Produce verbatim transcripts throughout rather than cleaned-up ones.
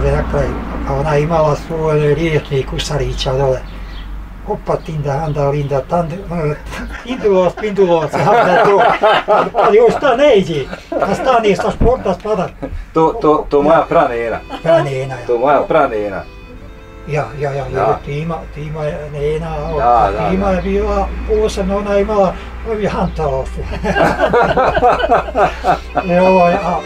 ovdje, dakle, ona imala svoj riječnik Usarića dole. Opa, tinda, anda, linda, tanda, indulos, pindulos, hapda to. Ali još šta ne iđe, da stane sa športa spada. To, to, to moja pranena. Pranena, ja. To moja pranena. Ja, ja, ja, jer Tima, Tima je nena, Tima je bila posebno, ona je imala ovi hantalofu. Evo, ja.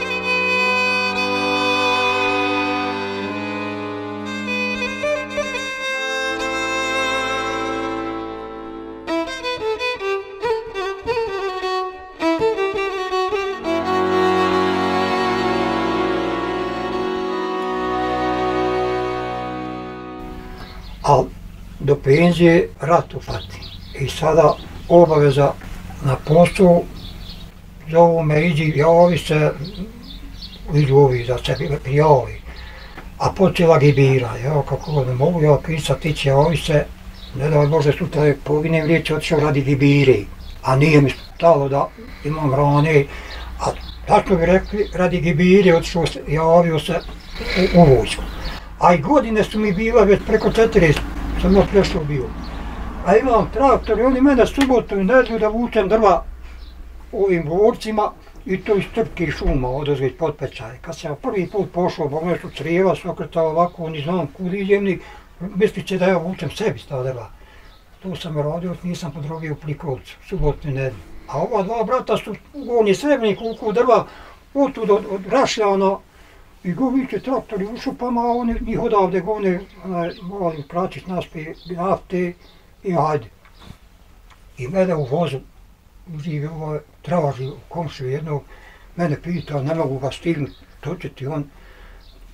Ali do penzije rat upati i sada obaveza na poslu, zovu me, iđi, javi se, iđu ovi za sebe, javi. A počela gibira, evo kako ne mogu ja pisati, ići javi se, ne daj Bože sutra je poginem, riječ je otišao radi gibiri, a nije mi stalo da imam rane, a tako bi rekli, radi gibiri otišao se, javio se u, u vojsku. A i godine su mi bila već preko četrdeset, sam još prešao bio. A imam traktor i oni mene subotom i nedlju da vučem drva ovim borcima i to iz trpkih šuma odozgoj pod Pećaj. Kad sam prvi put pošao, bo me su crijeva, sokretao ovako, ni znam kud iđem, mislit će da ja vučem sebi sta drva. To sam radio, nisam podrogio u Plikovcu, subotom i nedlju. A ova dva brata su ugovorni Srebrenik, koliko drva, otud od Rašljana, i goviće traktori u šupama, a oni njih odavde govne, morali praćit naspe nafte i hajde. I mene u vozu, žive ovaj travaži u komšu jednog, mene pita, ne mogu ga stignut, to će ti on,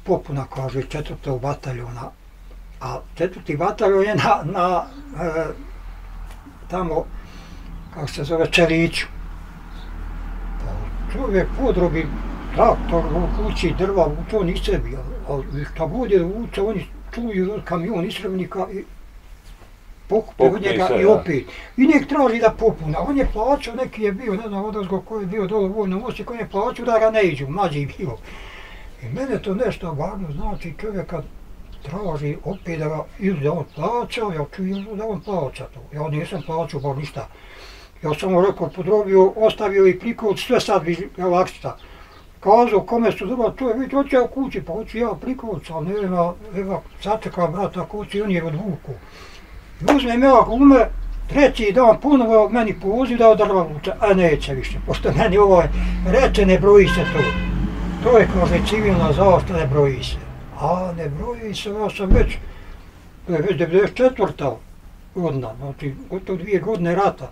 popuna kaže, četvrtog bataljona. A četvrti bataljon je na, na e, tamo, kako se zove, Čeliću. Čovjek podrobi traktor, kući, drva, vuče on iz sebi, ali šta god je vuče, oni čuju kamion iz Srebrenika i pokupe od njega i opet. I nek traži da popuna, on je plaćao, neki je bio, ne znam odazgo ko je bio dole u Vojnom Osijeku, on je plaćao da ga ne iđu, mlađi je bio. I mene to nešto važno, znači čovjek kad traži opet da ga ili da on plaća, ja čujem da on plaća to, ja nisam plaćao bar ništa. Ja sam mu rekao, podrobio, ostavio i prikod, sve sad bi lakšta. Kazao kome su doba, to je već oće u kući, pa hoću ja Prikovac, ali ne vema, evo, sačekam brata koci i on je odvuku. I uzmem ja gume, treći dan ponovo meni poziv da odrva vuče, a neće više, pošto meni ovo reče ne broji se to. To je kaže civilna zaštita, ne broji se. A ne broji se, ja sam već, to je već devedeset četvrta godina, znači gotovo dvije godine rata.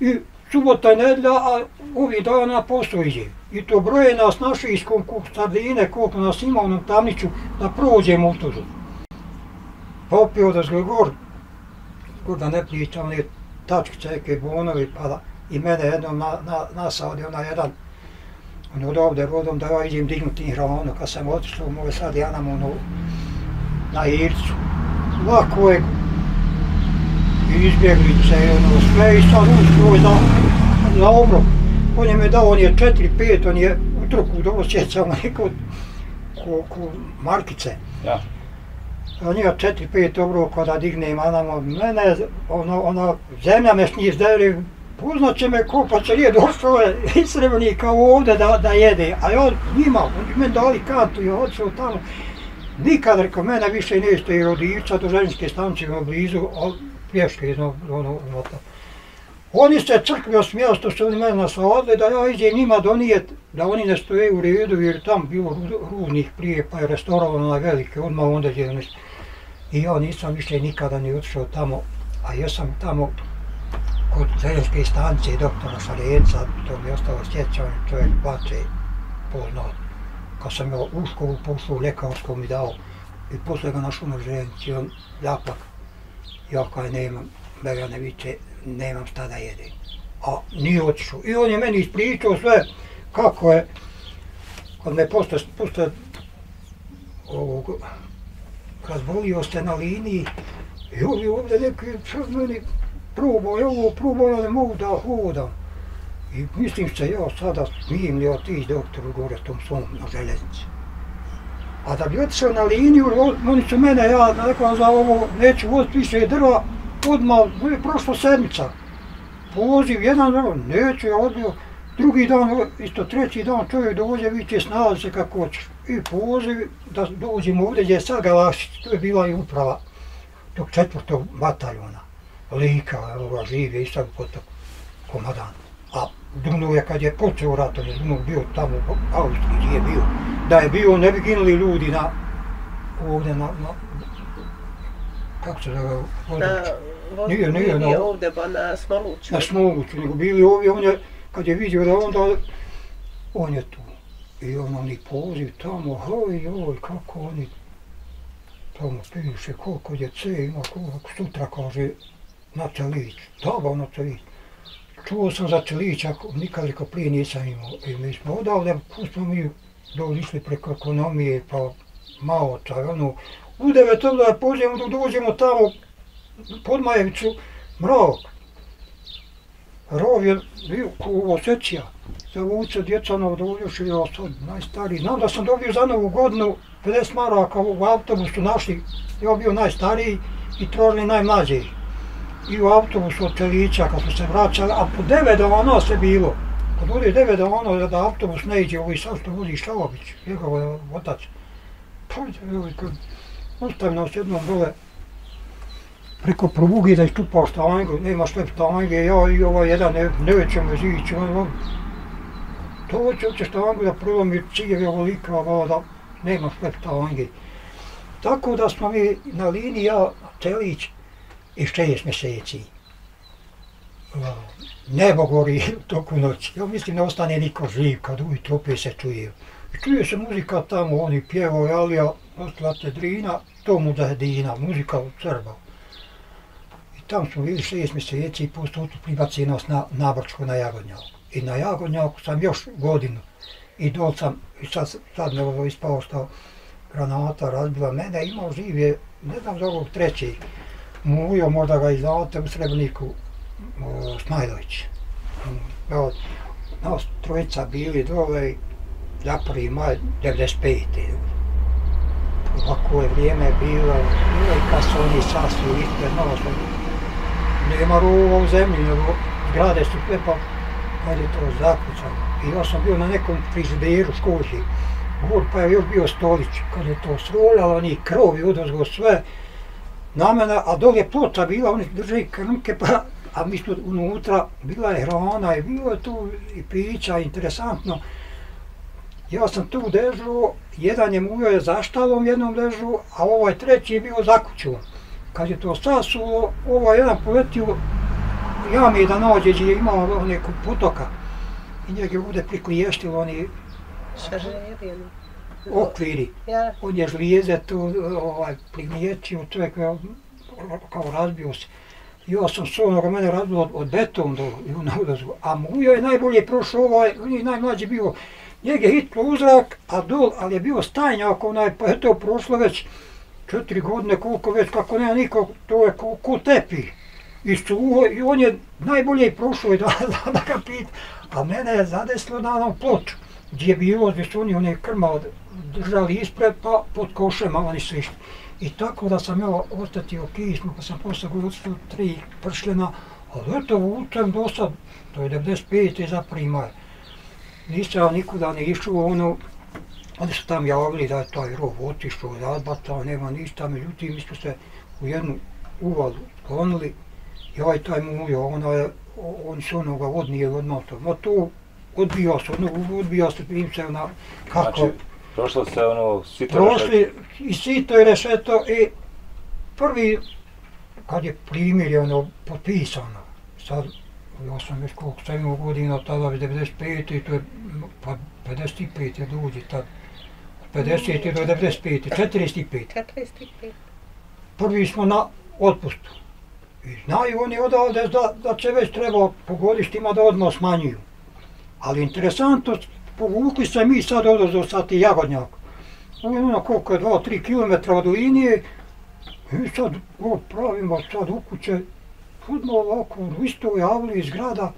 I subota i nedlja, a ovi dana posao iđe. I to broje nas naši iz Sardine, koliko nas ima u nam Tamniću, da prođemo u tuzu. Pa opet odazgoj gor, gor da ne plića, one tačkice, neke bonovi, pa da i mene jednom na, na, nasadi, ona jedan, ono odavde rodom, da ja idem dignuti hranu. Kad sam otišao u moje Sardijanama, ono, na Ircu, lako je, izbjeglice, ono, sve i sad uspio na, na obrok. On je me dao, on je četiri, pet, on je u truku dobro sjećao neko ko, ko markice. Ja. On je četiri, pet obroka da digne i manamo mene, ona, ona zemlja me s njih zdeli, poznat će me ko, pa će nije došao iz Srebrenika ovdje da, da jede, a ja njima, oni me dali kantu i odšao tamo. Nikad rekao, mene više nešte i Rodivca do ženske stanice blizu, pješke jedno, ono, ono to. Oni se crkvi osmijeli što se oni mene nasladili da ja iđem njima donijet, da oni ne stoje u redu jer tam bilo rudnih prije pa je restaurovano na velike, odmah onda je. I ja nisam više nikada ni otišao tamo, a jesam tamo kod Zeljske stanice i doktora Šareca, to mi je ostalo sjećanje, čovjek plaće poznao. Kad sam ja u školu pošao, lekarskom mi dao i poslije ga našao na ženici, on ljapak. Ja kaj nemam, Beganeviće, nemam šta da jedem. A nije otišao. I on je meni ispričao sve kako je. Kad me posto, posto, ovog, razbolio se na liniji i ovdje ovdje neki sad meni probao, ja ovo probao, ja ne mogu da hodam. I mislim se ja sada smijem li otići doktoru gore tom svom na željeznici. A da bi otišao na liniju, oni su mene, ja rekao za ovo, neću voziti više drva, odmah, prošlo sedmica. Poziv, jedan drva, neću, ja odbio. Drugi dan, isto treći dan, čovjek dođe, vidite, snalazi se kako hoćeš. I poziv, da dođemo ovdje gdje je sad Galašić, to je bila i uprava tog četvrtog bataljona, Lika, živje i sad kod tog komadana. A Duno je, kad je počeo rat, on je Duno bio tamo u Austriji gdje je bio. Da je bio, ne bi ginuli ljudi na, ovdje na, kako se zove, nije, nije, nije ovdje, ba na Smoluću. Na Smoluću, nego bili ovdje, on je, kad je vidio da onda, on je tu. I on oni poziv tamo, hoj, oj, kako oni, tamo piše koliko djece ima, koliko sutra kaže, na Celić, dava na Celić. Čuo sam za Celića, nikad rekao prije nisam imao. I mi smo odavde, tu smo mi dođi išli preko ekonomije, pa malo taj, ono, u devet onda je poziv, dok dođemo tamo, pod Majevicu, mrak. Rov je bio ovo secija, zavuce djeca nam dođoši, ja sad najstariji. Znam da sam dobio za novu godinu pedeset maraka u autobusu našli, ja bio najstariji i trožili najmlađiji. I u autobusu od Celića kad smo se vraćali, a po devet dana se bilo. Kad uvijek je devet dana da autobus ne iđe, ovi sad što vozi Šalović, njegov otac. Ostavi nas jednom dole. Preko provugi da je stupao štange, nema šlep štange, ja i ovaj jedan neveće me zivići, ono, to hoće hoće štange da prolomi cijevi ovolika, ono, da nema šlep štange. Tako da smo mi na liniji, ja, Celić, i šest mjeseci. Nebo gori toku noći, ja mislim ne ostane niko živ, kad ujutro opet se čuje. Čuje se muzika tamo, oni pjevao, Alija, ostala Tedrina, to mu da je Dina, muzika u Srba. Tam smo bili šest mjeseci i posto pribaci nas na Brčko, na Jagodnjaku. I na Jagodnjaku sam još godinu i dol sam, i sad me ispao što granata razbila mene, imao živje, ne znam za ovog trećeg, mujo možda ga izdavate u Srebreniku, Smajlović. Nas trojica bili dole za prvi maj devedeset pete. Ovako je vrijeme bilo, i kad su oni sasvili ispred nas, nema rova u zemlji, nego zgrade su sve, pa kad je to zakucano. I ja sam bio na nekom frižideru skozi, gor pa je još bio stolić, kad je to sroljalo, oni krovi odozgo sve na mene, a dol je ploča bila, oni drže krmke, pa, a mi smo unutra, bila je hrana i bilo je tu i pića, interesantno. Ja sam tu dežao, jedan je mujo je zaštalom jednom dežao, a ovaj treći je bio zakućao. Kad je to sasulo, ovaj jedan poletio jami da nađe gdje je imao nekog potoka i njega je ovdje prikliještilo oni okviri. On je žlijeze tu prikliječio, čovjek je kao razbio se. Ja sam s onoga mene razbilo od beton do odozgo, a mujo je najbolje prošao ovaj, on je najmlađi bio. Njega je hitlo u zrak, a dol, ali je bio stajnjak onaj, pa je to prošlo već četiri godine, koliko već, kako nema nikog, to je ko tepi. I on je najbolje i prošao i da ga pita. A mene je zadeslo na onom ploču, gdje je bilo, gdje su oni one krma držali ispred, pa pod košem, a oni su išli. I tako da sam joj ostatio kisnu, pa sam posle govorio tri pršljena, ali eto vučem do sad, to je devedeset pete za primar. Nisam nikuda ne išao, ono, oni su tam javili da je taj rov otišao, razbacao, nema ništa, međutim mi smo se u jednu uvalu sklonili i ovaj taj mujo, on se onoga odnijeli odmah to, no to odbija se, odbija se im se ona kako... Znači, prošlo se ono sito rešeto? Prošli i sito i rešeto i prvi, kad je primirje ono potpisano, sad ja sam već koliko sam imao godina, tada je devedeset pete i to je pa pedeset pet je dođi tad. pedeset do devedeset pete, četrdeset pet. Prvi smo na otpustu. I znaju oni odavde da će već treba po godištima da odmah smanjuju. Ali interesantno, povukli se mi sad odozdo sad i Jagodnjak. Ono koliko je dva do tri kilometra od linije. I sad pravimo sad u kuće. Odmah ovako, isto javili iz grada.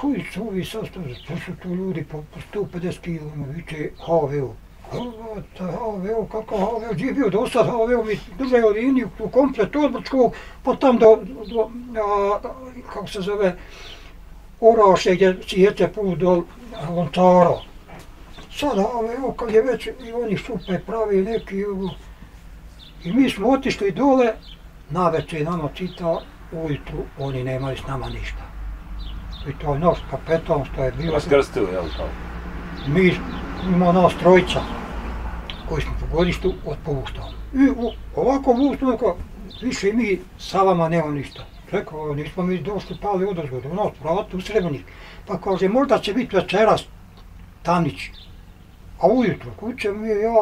Koji su ovi sastavili? To su tu ljudi po sto pedeset kilograma, viče ha ve o. H V O, kako H V O, gdje je bio do sad H V O, mi držaju liniju komplet od Brčkog, pa tam do, do a, kako se zove, Oraše gdje cijete put do Lontara. Sad H V O, kad je već i oni supe pravi neki, i mi smo otišli dole, naveče nama cita, ujutru oni nemali s nama ništa. I to je naš kapetan što je bilo. Raskrstili, jel to? Mi imamo nas trojica koji smo po godištu otpuštali. I ovako vučnako više mi sa vama nema ništa. Rekao, nismo mi došli pali odozgod, u nas vratu u Srebrenik. Pa kaže, možda će biti večeras tamnići. A ujutro kuće mi je ja,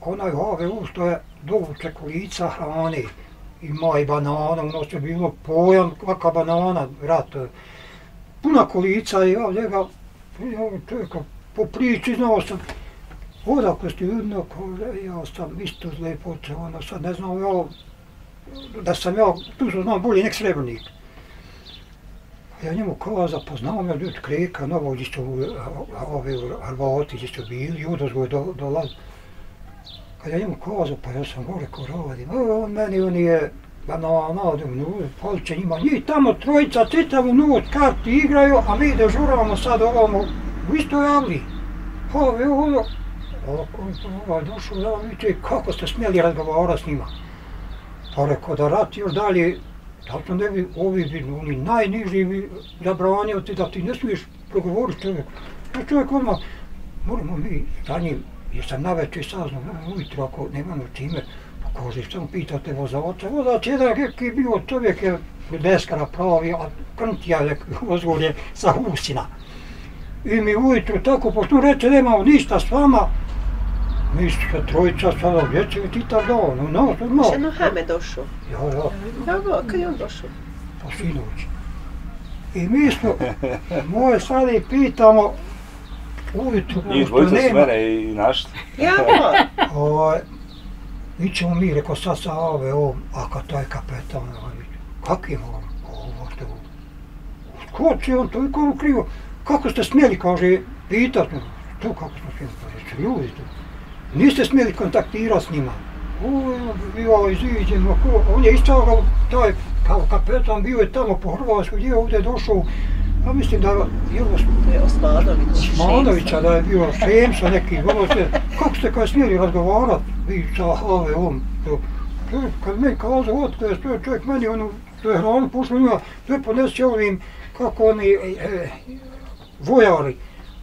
onaj H V U što je dovuče kolica hrane. Ima i banana, u nas je bilo pojam, kvaka banana, vrat. Puna kolica i ja njega, čovjeka, po priči znao sam. Odakle ste jedno, ja sam isto iz Lepote, ono sad ne znam ja, da sam ja, tu sam znam bolje nek Srebrenik. Ja njemu kaza, pa znao me ljudi Kreka, Novo, gdje su ove Hrvati, gdje su bili, odozgoj dolazi. Kad ja njemu kaza, pa ja sam gore ko radim, meni on je, ja nadim noć, poliče njima, njih tamo trojica, citavu noć, karti igraju, a mi dežuramo sad ovamo u istoj avliji. Ove, ovo, ovaj došao, ja vidite kako ste smjeli razgovarati s njima. Pa rekao da rat još dalje, zato ne bi ovi bili, oni najniži bi zabranio ti da ti ne smiješ progovoriti čovjeku. Ja čovjek odmah, moramo mi za njim, jer sam naveče saznao, ujutro ako nemamo čime, pa kaže, samo pitate vozaoca, vozaoc jedan je bio čovjek je deskara pravi, a krntija je ozgolje sa Husina. I mi ujutro tako, pošto reče nemao ništa s vama, mi se trojica sada vječe i ti tako dao, no no, to malo. Se Mohamed došao? Ja, ja. Ja, kad je on došao? Pa sinoć. I mi smo, moje sada i pitamo, ujutro, što nema. I dvojica s mene i našta. Ja, ovo. Mi ćemo mi, rekao sad sa ove ovom, a kad to je kapetan, kak je ovo, ovo što je ovo? Skoči on, to je kao krivo. Kako ste smjeli, kaže, pitati me, to kako smo smjeli, kaže, su ljudi tu. Niste smjeli kontaktirati s njima. Ovo je bio iziđen, on je istragao, taj kao kapetan bio je tamo po Hrvatskoj, gdje je ovdje došao, ja mislim da je Osmanovića, da je bio Šemsa neki, ovo se, kako ste kao smjeli razgovarati, vi sa ove ovom, kad meni kaza, otko je stoje čovjek meni, ono, to je hranu pošlo njima, to je ponesio ovim, kako oni, vojari,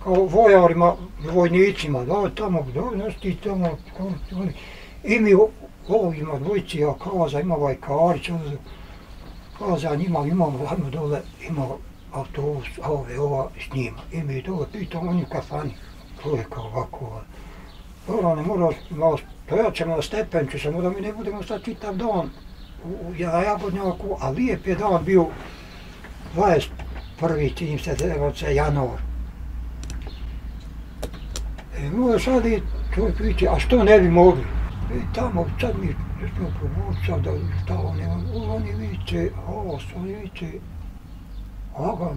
kao vojarima, vojnicima, da, tamo gdje, ne sti tamo, oni, i mi ovima dvojici, ja kaza, ima ovaj Karić, kaza njima, imamo, hajmo dole, imamo autobus, a ove, ova, s njima, i mi dole pitamo, oni u kafani, to je kao ovako, dobro, ne moram, stojat ćemo na stepenču, samo da mi ne budemo sad čitav dan, na Jagodnjaku, a lijep je dan bio, dvadeset prvi, čini se, januar. E, moja sad i čovjek vići, a što ne bi mogli? I tamo, sad mi smo probučali da stalo nema, oni viće, ovo su, oni viće, aga,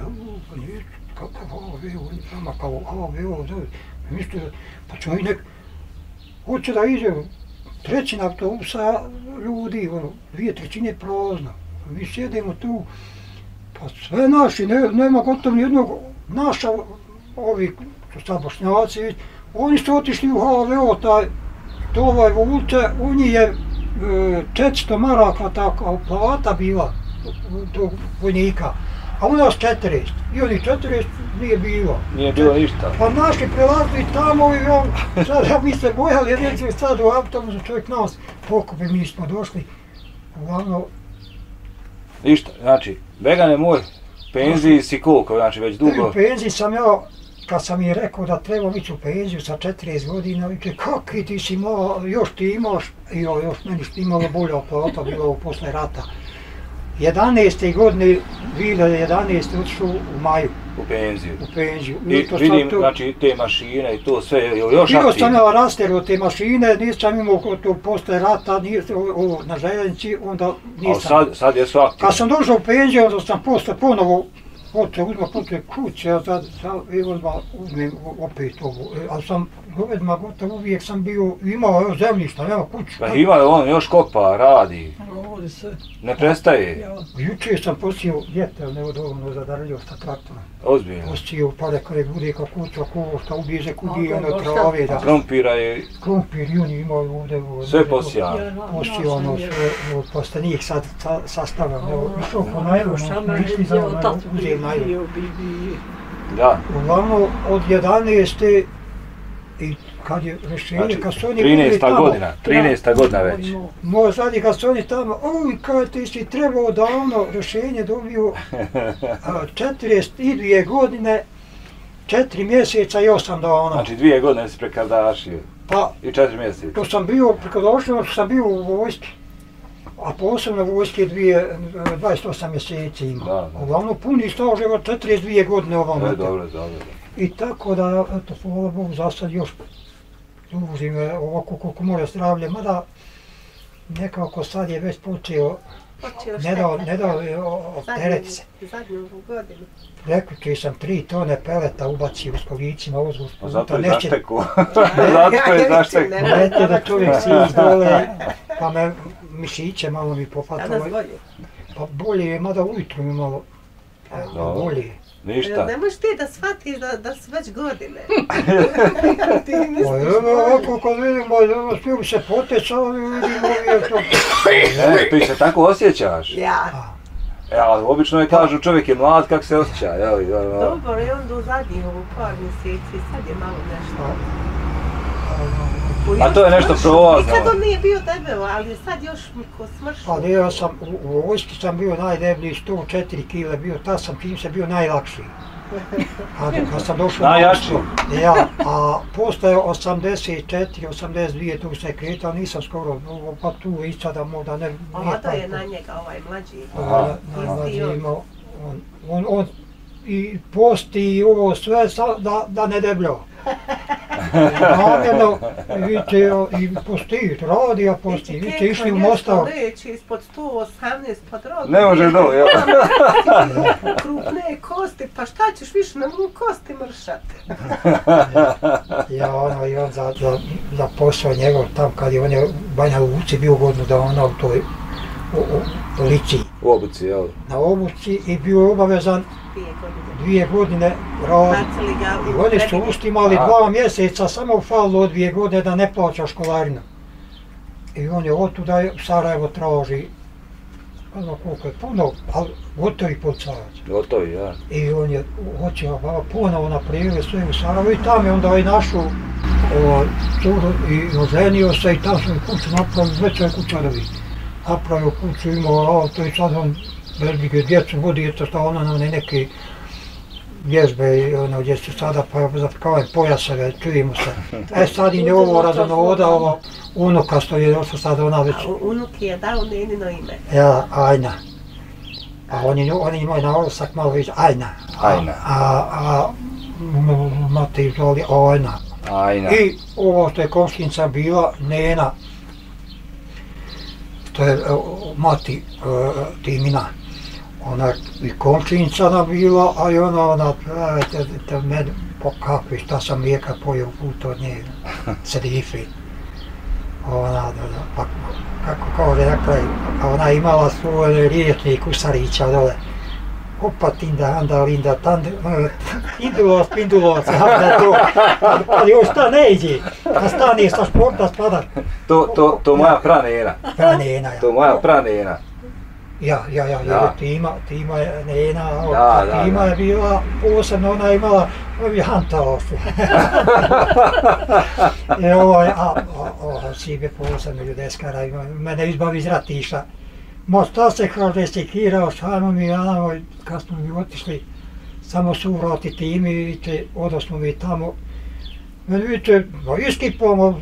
evo, nič, kakav A V O, nama kao A V O, misli da, pa ćemo i nek, hoće da iđe, trećina autobusa ljudi, ono, dvije trećine prazna, mi sjedemo tu, pa sve naši, nema gotovo nijednog, naša, ovi, sad Bošnjaci, oni su otišli u H V O, taj, to ovaj Vulce, u njih je četiristo maraka tako plata bila, tog vojnika, a u nas četrdeset, i oni četrdeset nije bilo. Nije bilo ništa. Pa naši prelazili tamo i on, sada mi se bojali, jer je sad u autobusu čovjek nas pokupi, mi smo došli, uglavnom. Ništa, znači, Begane moj, penziji si koliko, znači već dugo? U penziji sam ja, kad sam mi rekao da trebam ići u penziju sa četrdeset godina, viče, kakvi ti si imao, još ti imaš, i još meni što imalo bolja plata bila posle rata. jedanaeste godine, dvije hiljade jedanaeste otišao u maju. U penziju. U penziju. I vidim, znači, te mašine i to sve, još aktivno? Bio sam ja rasterio te mašine, nisam imao to posle rata, na željeznici, onda nisam. A sad jesu aktivno? Kad sam došao u penziju, onda sam posle ponovo Ote odmah ote kuće, ja sad odmah uzmem opet ovo, ali sam odmah gotovo uvijek sam bio, imao zemljišta, nema kuću. Pa ima on, još kopa, radi, ne prestaje. Juče sam posijao djetel neodobno zadarljio sa traktora. Ozbiljno? Posijao pare kada bude kao kuća, ko šta ubize kudi, ono trave. A krompira je? Krompir i oni imaju ovdje. Sve posijao? Posijao ono sve, pa ste njih sad sastavljam, evo, išao po najlu, višli za ono, uzeli najlu. Da. Uglavnom, od jedanaeste i kad je rešenje, kad su oni bili tamo. trinaesta godina, trinaesta godina već. No, sad i kad su oni tamo, oj, kad ti si trebao da ono rešenje dobio četrdeset dvije godine, četiri mjeseca i osam dana. Znači dvije godine si prekardašio i četiri mjeseca. To sam bio prekardašio, to sam bio u vojski. A posebno vojske dvadeset osam mjeseci ima. Uglavnom puni staž od četrdeset dvije godine ovamo. E, dobro, dobro. I tako da, eto, hvala Bogu, za sad još duži me ovako koliko more zdravlje, mada nekako sad je već počeo, ne dao tereti se. Zadnju godinu. Prekući sam tri tone peleta ubacio s kolicima ozgu. Zato je zašteku. Zato je zašteku. Lete da čovjek si izdole, pa me mišiće malo mi popatalo. Danas bolje? Pa bolje je, mada ujutru mi malo bolje. Ništa. Ne možeš ti da shvatiš da su već godine. Ovako kad vidimo, svi se potecao i vidimo uvijek. Ne, ti se tako osjećaš? Ja. Obično je kažu čovjek je mlad, kako se osjeća. Dobro, i onda u zadnjih ovu par mjeseci, sad je malo nešto. A to je nešto provozno. Nikad on nije bio debel, ali sad još ko smršao. Pa ja sam, u vojski sam bio najdeblji, sto četiri kile bio, tad sam čim se bio najlakši. Kad sam došao na vojsku. Ja, a postaje osamdeset četiri, osamdeset dvije, tu se kretao, nisam skoro, pa tu i sada možda ne... A to je na njega ovaj mlađi. Mlađi imao, on i posti i ovo sve da ne debljao. Namjerno, vidite, i posti, radi, a posti, vidite, išli u Mostavu. Kekno nešto leći ispod sto osamnaest, pa droga. Ne može dole, jel? Krupne kosti, pa šta ćeš više, ne mogu kosti mršati. Ja, ono, i on za posao njegov tam, kad je on je Banja Luci bio godinu da ona u toj policiji. U obuci, jel? Na obuci i bio je obavezan dvije godine radi. I oni su ustimali dva mjeseca, samo falilo dvije godine da ne plaća školarina. I on je otuda Sarajevo traži, ono koliko je puno, ali gotovi policajac. Gotovi, ja. I on je hoćeo ponovo na pregled sve u Sarajevo i tam je onda i našao curu i oženio se i tam su kuću napravili, već je kućarovi. Napravio kuću, imao auto i sad on bez brige djecu vodi, eto šta ona nam neke vježbe gdje se sada zapikavam pojaseve, čujemo se. E sad i ne ovo razanovoda, ovo unuka što je došla sada ona već... A unuk je dao njenino ime? Ja, Ajna. A oni imaju na olosak malo više, Ajna. Ajna. A mate izvali Ajna. Ajna. I ovo što je komštinca bila, Nena. To je mati Timina. Ona i komšinica bila, a i ona meni pokapi šta sam lijeka pojel put od nje, serifi. Kako kao rekla, ona imala svoj riječnik u Sarića dole. Opa tinda, anda, linda, tanda, pindulos, pindulos, hapda to. Ali još šta ne iđe, kad stane sa športa spada. To moja pranena. Pranena, ja. To moja pranena. Ja, ja, ja, jer Tima je Nena, Tima je bila posebno, ona je imala hantalofu. Sibe posebno ljudeskara, mene izbavi iz ratiša. Ma šta se kaže sekirao, šajmom i Janamo, kad smo mi otišli, samo su vratiti ime, vidite, odnosno mi tamo. Mene vidite, iskipamo,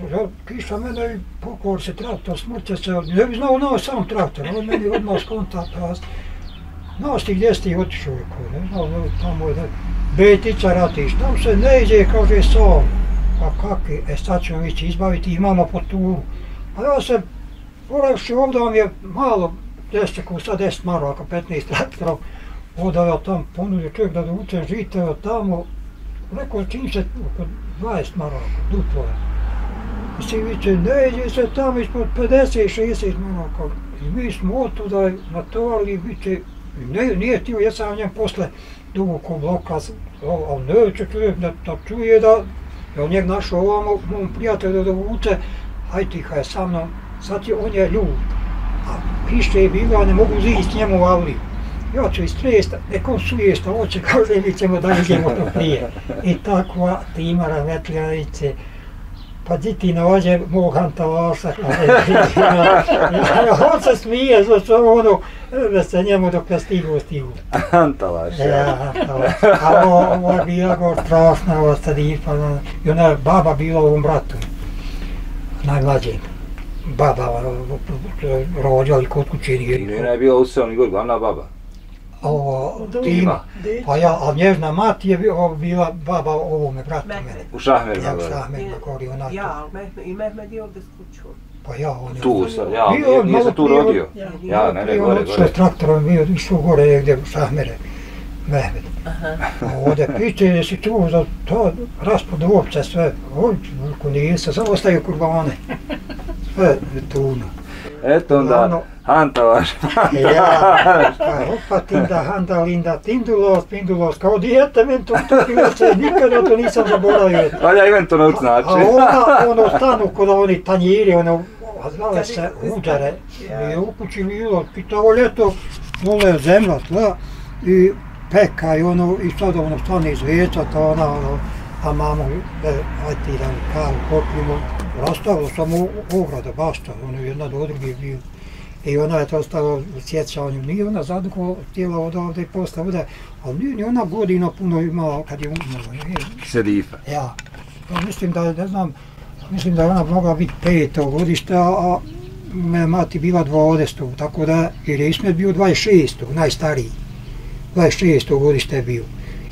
kiša mene, pokor se traktor, smrće se, ne bi znao nao sam traktor, ali meni odmah skonta prast. Znao si gdje si otišao, ne znao, tamo je Betica ratiš, tam se ne ide, kaže sam. Pa kakvi, e sad ćemo ići izbaviti, imamo po tu. A ja se, poravši, ovdje vam je malo, deset maraka, petnaest traktora, Oda ja tam ponudio čovjek da dovučem žiteva tamo, rekao čini se oko dvadeset maraka, duplo je. I si viće, neđe se tamo ispod pedeset šezdeset maraka. I mi smo otuda natovarili, viće, nije htio, ja sam njem posle duboko bloka, ali neće čovjek da, da čuje da, ja njeg našao ovamo, mom prijatelju da dovuče, hajde ti hajde sa mnom, sad je on je ljud. A piše je bilo, ne mogu zići njemu avliju. Ja ću istresti, nekom sujesta, oće kaže mi ćemo da idemo to prije. I takva Tima Rahmetljanice, pa di ti nađe mog Antavasa, on se smije, samo ono, da se njemu dok ne stigu, stigu. Antavas, ja. A ovo je bila go strašna, ovo stadipa, i ona je baba bila u ovom bratu, najmlađem. Baba rođali kod kućenje. I ona je bila u sedam godina, glavna baba. Ovo, Tima. Pa ja, a nježna mati je bila baba ovome, bratu mene. U Šahmerima. Ja, u Šahmerima gori ona tu. Ja, i Mehmed je ovdje s kućom. Pa ja, on je... Tu sam, ja, nije se tu rodio. Ja, mene gore, gore. Što je traktorom bio, išao gore gdje u Šahmere, Mehmed. Ovdje piće, jesi čuo za to raspod uopće sve. Ovdje nije se, samo ostaju kurbane. Sve tuno. Eto onda, Hantavaš, Hantavaš. Opa Tinda, Handa, Linda, Tindulos, Pindulos, kao dijete men to utopiloče, nikada to nisam zaboravio. Valja i men to nauč znači. A ona, ono stanu kada oni tanjiri, ono, zvale se udare. I ukućili ilo, pitao ljeto, dole zemlja, tla, i peka i ono, i sada ono stane iz vječata, ona, ono, a mamo, hajde ti da mi kavu kopljimo. Rastavilo samo ograda, bašta, ono je jedna do druge bio. I ona je to stala u sjećanju, nije ona zadugo htjela odavde i posta ovdje, ali nije ni ona godina puno imala kad je umrla. Sedifa. Ja, mislim da, ne znam, mislim da je ona mogla biti peto godište, a me mati bila dvadeseto, tako da, jer je Ismet bio dvadeset šesto, najstariji. dvadeset šesto godište je bio.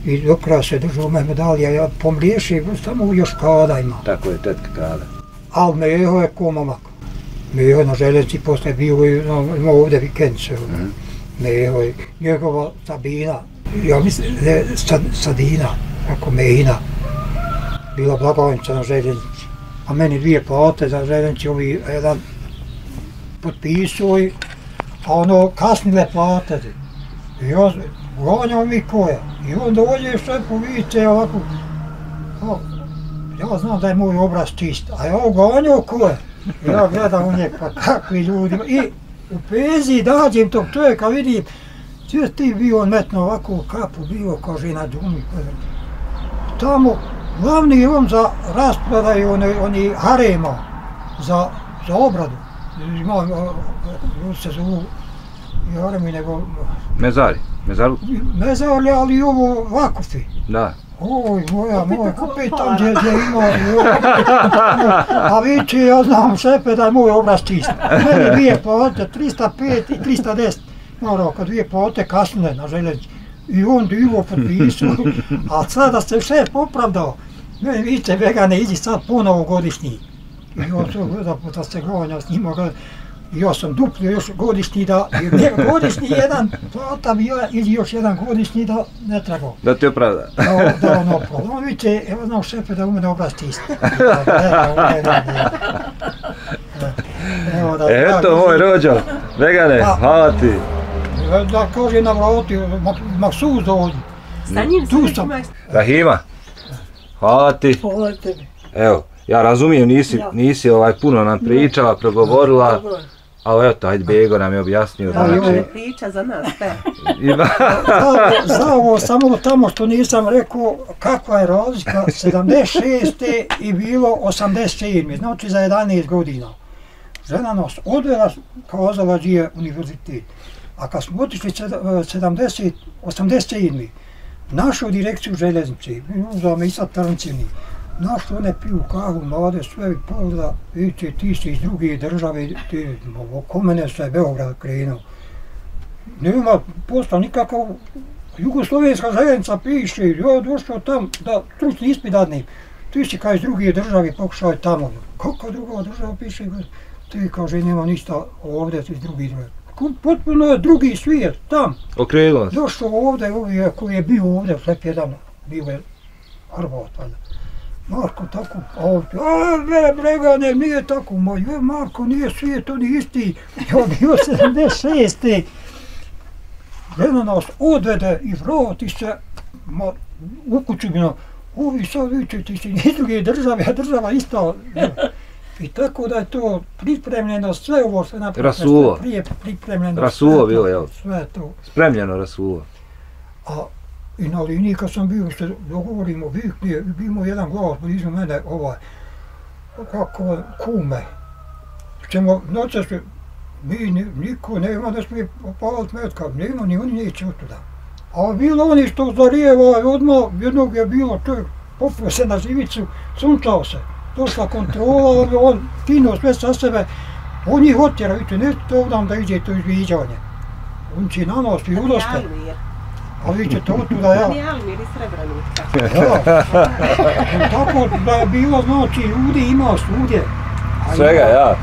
I dok kraja se držao Mehmed Alija, ja pomriješi, samo još Kada ima. Tako je, tetka Kada. Ali Meho je ko momak. Meho je na željeznici, poslije bio i imao ovdje vikendce. Meho je njegova Sabina, ja mislim, ne, Sadina, kako Mehina, bila blagajnica na željeznici. A meni dvije plate za željeznici, ovi jedan potpisao i, a ono, kasnile plate. I ja glanjao mi koja. I onda ovdje sve povice, ovako, ja znam da je moj obraz čist, a ja oganjao ko je. Ja gledam u njeg, pa kakvi ljudi. I u penziji dađem tog čovjeka, vidim, sve ti bio metno ovako u kapu, bio kaže na džumi. Tamo, glavni je on za raspredaju oni harema, za obradu. Imao, ljudi se zovu, i haremi nego... Mezari, mezari? Mezari, ali i ovo vakufi. Da. Oj, moja, moja, kupi tam gdje ima, a vići, ja znam sepe da je moj obraz čist. Meni dvije plate, tristo pet i tristo deset, moraka, dvije plate kasnile na željeznici. I on divo potpisao, a sada se šef opravdao. Meni viće, vegane, iđi sad ponovo godišnji. I on to gleda, da se glavanja s njima gleda. Ja sam duplio još godišnji da, godišnji jedan platam ja ili još jedan godišnji da ne trebao. Da ti opravda. Da, da on opravda. On vidite, evo znam šepe da umene obraz tisti. Eto moj rođo, Vegane, hvala ti. Da kaže nam roti, maksuz ovdje. Sa njim sam ima. Rahima, hvala ti. Hvala tebi. Evo, ja razumijem, nisi puno nam pričala, progovorila. Ali eto, hajde Bego nam je objasnio. Ali ovo je priča za nas, sve. Za ovo samo tamo što nisam rekao kakva je razlika, sedamdeset šeste i bilo osamdeset sedme, znači za jedanaest godina. Žena nas odvela kao zalađije univerzitet. A kad smo otišli osamdeset sedme, našao direkciju železnice, za Misa Trncini. Našto one piju kavu, mlade, sve pogleda, vidite, ti si iz druge države, ti, oko mene se Beograd krenuo. Nema posla nikakav, jugoslovenska zajednica piše, ja došao tam da stručni ispit dadnem. Ti si kao iz druge države, pokušaj tamo. Kako druga država piše, ti kaže, nema ništa ovdje iz druge države. potpuno drugi svijet, tam. Okrenula se. Došlo ovdje, ovdje koji je bio ovdje, slep jedan, bio je Hrvat, valjda. Marko tako, a ovdje, a brega ne, nije tako, ma joj Marko, nije svijet, on je isti, ja bio sedamdeset šeste. Žena nas odvede i vrati se, ma, u kućima, ovi sad viče, ti si iz druge države, a država ista. I tako da je to pripremljeno, sve ovo se napravljeno, prije pripremljeno. Rasulo bilo, jel? Sve to. Spremljeno rasulo. A i na liniji kad sam bio, se dogovorimo, viknije, imao jedan glas blizu mene, ovaj, kako kume. Čemo, noće se, mi niko nema da smije palat metka, nema ni oni neće od tuda. A bilo oni što zarijeva, odmah jednog je bilo, čovjek popio se na živicu, sunčao se. Došla kontrola, on kinuo sve sa sebe, on ih otjera, vidite, nešto ovdje nam da iđe to izviđanje. On će na nas i udoste. A vidite, to otuda ja. On je Almir iz Srebrenika. Tako da je bilo, znači, ljudi imao svudje. Svega, ja.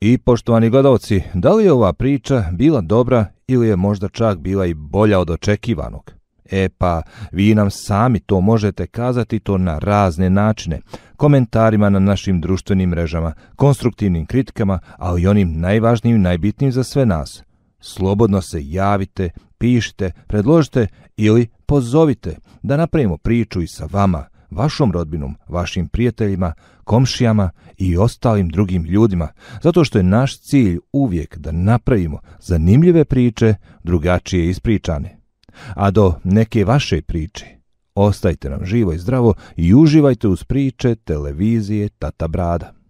I poštovani gledalci, da li je ova priča bila dobra ili je možda čak bila i bolja od očekivanog? E pa, vi nam sami to možete kazati to na razne načine, komentarima na našim društvenim mrežama, konstruktivnim kritikama, ali i onim najvažnijim i najbitnijim za sve nas. Slobodno se javite, pišite, predložite ili pozovite da napravimo priču i sa vama, vašom rodbinom, vašim prijateljima, komšijama i ostalim drugim ljudima, zato što je naš cilj uvijek da napravimo zanimljive priče, drugačije ispričane. A do neke vaše priče, ostajte nam živo i zdravo i uživajte uz priče televizije Tata Brada.